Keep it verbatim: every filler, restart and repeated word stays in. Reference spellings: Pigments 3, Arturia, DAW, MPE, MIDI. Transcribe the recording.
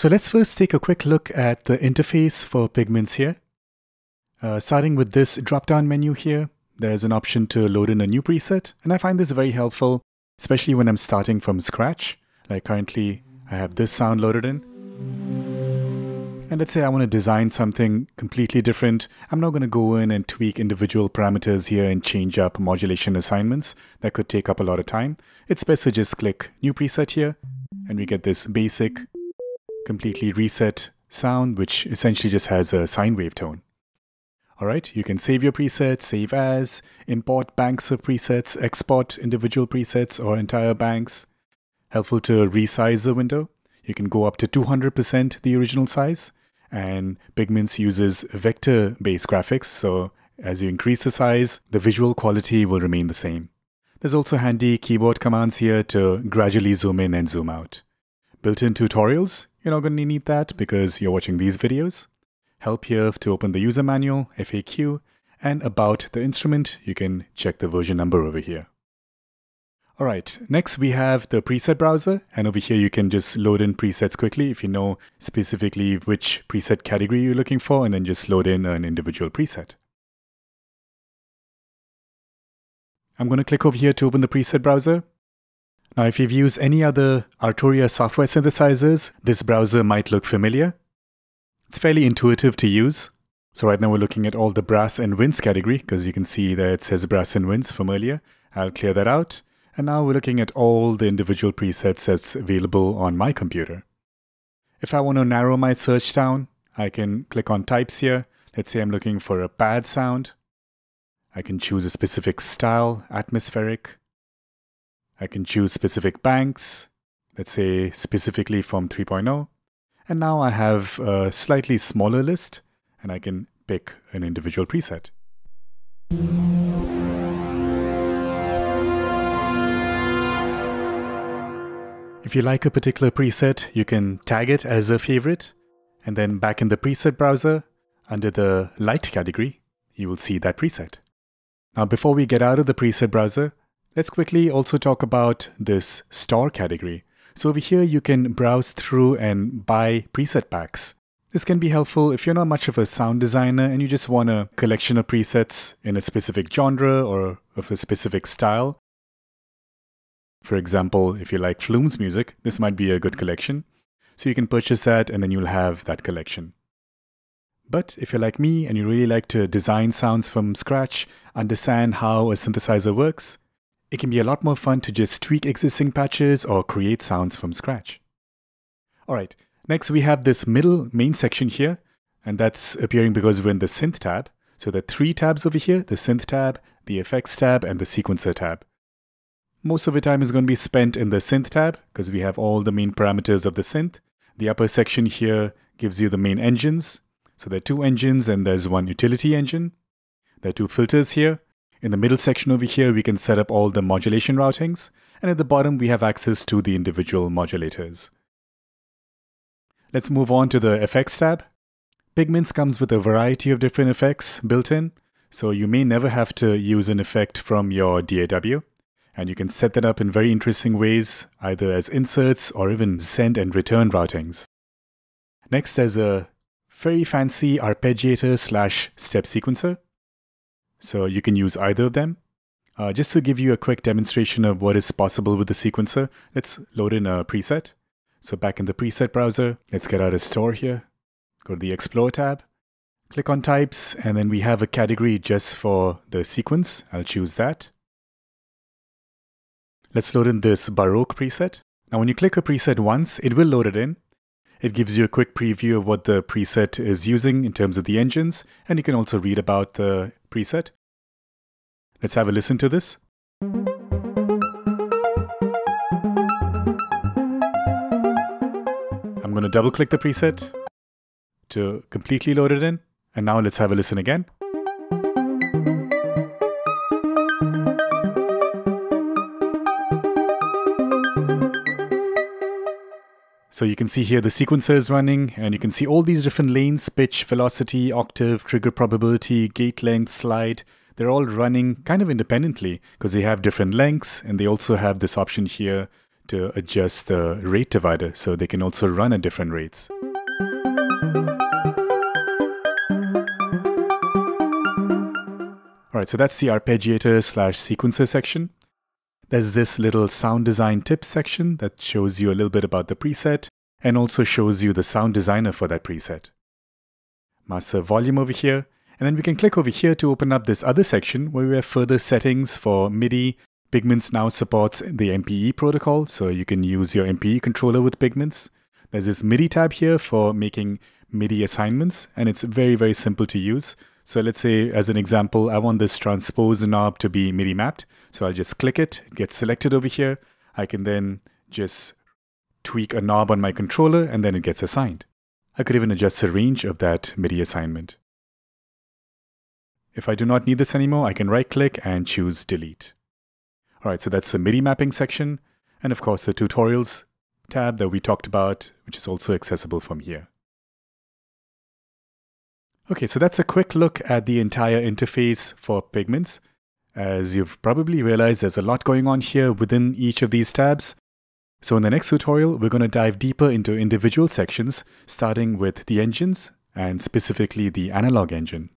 So let's first take a quick look at the interface for pigments here. Uh, starting with this drop-down menu here, there's an option to load in a new preset, and I find this very helpful, especially when I'm starting from scratch. Like currently, I have this sound loaded in. And let's say I want to design something completely different. I'm not going to go in and tweak individual parameters here and change up modulation assignments. That could take up a lot of time. It's best to just click New Preset here, and we get this basic, completely reset sound, which essentially just has a sine wave tone. All right, you can save your presets, save as, import banks of presets, export individual presets or entire banks. Helpful to resize the window. You can go up to two hundred percent the original size. And Pigments uses vector-based graphics, so as you increase the size, the visual quality will remain the same. There's also handy keyboard commands here to gradually zoom in and zoom out. Built-in tutorials, you're not going to need that because you're watching these videos. Help here to open the user manual, F A Q, and about the instrument, you can check the version number over here. All right, next we have the preset browser, and over here you can just load in presets quickly if you know specifically which preset category you're looking for, and then just load in an individual preset. I'm going to click over here to open the preset browser. Now if you've used any other Arturia software synthesizers, this browser might look familiar. It's fairly intuitive to use. So right now we're looking at all the brass and winds category, because you can see that it says brass and winds from earlier. I'll clear that out. And now we're looking at all the individual presets that's available on my computer. If I want to narrow my search down, I can click on types here. Let's say I'm looking for a pad sound. I can choose a specific style, atmospheric. I can choose specific banks, let's say specifically from three point oh. And now I have a slightly smaller list, and I can pick an individual preset. If you like a particular preset, you can tag it as a favorite, and then back in the preset browser, under the light category, you will see that preset. Now before we get out of the preset browser, let's quickly also talk about this store category. So over here you can browse through and buy preset packs. This can be helpful if you're not much of a sound designer and you just want a collection of presets in a specific genre or of a specific style. For example, if you like Flume's music, this might be a good collection. So you can purchase that and then you'll have that collection. But if you're like me and you really like to design sounds from scratch, understand how a synthesizer works, it can be a lot more fun to just tweak existing patches or create sounds from scratch. Alright, next we have this middle main section here, and that's appearing because we're in the Synth tab. So there are three tabs over here, the Synth tab, the Effects tab, and the Sequencer tab. Most of the time is going to be spent in the Synth tab because we have all the main parameters of the synth. The upper section here gives you the main engines. So there are two engines and there's one utility engine. There are two filters here. In the middle section over here, we can set up all the modulation routings. And at the bottom, we have access to the individual modulators. Let's move on to the Effects tab. Pigments comes with a variety of different effects built in. So you may never have to use an effect from your D A W. And you can set that up in very interesting ways, either as inserts or even send and return routings. Next, there's a very fancy arpeggiator slash step sequencer. So you can use either of them. Uh, just to give you a quick demonstration of what is possible with the sequencer, let's load in a preset. So back in the preset browser, let's get out a store here. Go to the Explore tab, click on types, and then we have a category just for the sequence. I'll choose that. Let's load in this Baroque preset. Now when you click a preset once, it will load it in. It gives you a quick preview of what the preset is using in terms of the engines, and you can also read about the preset. Let's have a listen to this. I'm going to double click the preset to completely load it in. And now let's have a listen again. So you can see here the sequencer is running, and you can see all these different lanes, pitch, velocity, octave, trigger probability, gate length, slide. They're all running kind of independently because they have different lengths, and they also have this option here to adjust the rate divider so they can also run at different rates. Alright, so that's the arpeggiator slash sequencer section. There's this little sound design tip section that shows you a little bit about the preset and also shows you the sound designer for that preset. Master volume over here, and then we can click over here to open up this other section where we have further settings for MIDI. Pigments now supports the M P E protocol, so you can use your M P E controller with Pigments. There's this MIDI tab here for making MIDI assignments, and it's very, very simple to use. So let's say, as an example, I want this transpose knob to be MIDI mapped. So I'll just click it, it gets selected over here. I can then just tweak a knob on my controller and then it gets assigned. I could even adjust the range of that MIDI assignment. If I do not need this anymore, I can right click and choose delete. All right, so that's the MIDI mapping section. And of course the tutorials tab that we talked about, which is also accessible from here. Okay, so that's a quick look at the entire interface for Pigments. As you've probably realized, there's a lot going on here within each of these tabs. So in the next tutorial, we're going to dive deeper into individual sections, starting with the engines and specifically the analog engine.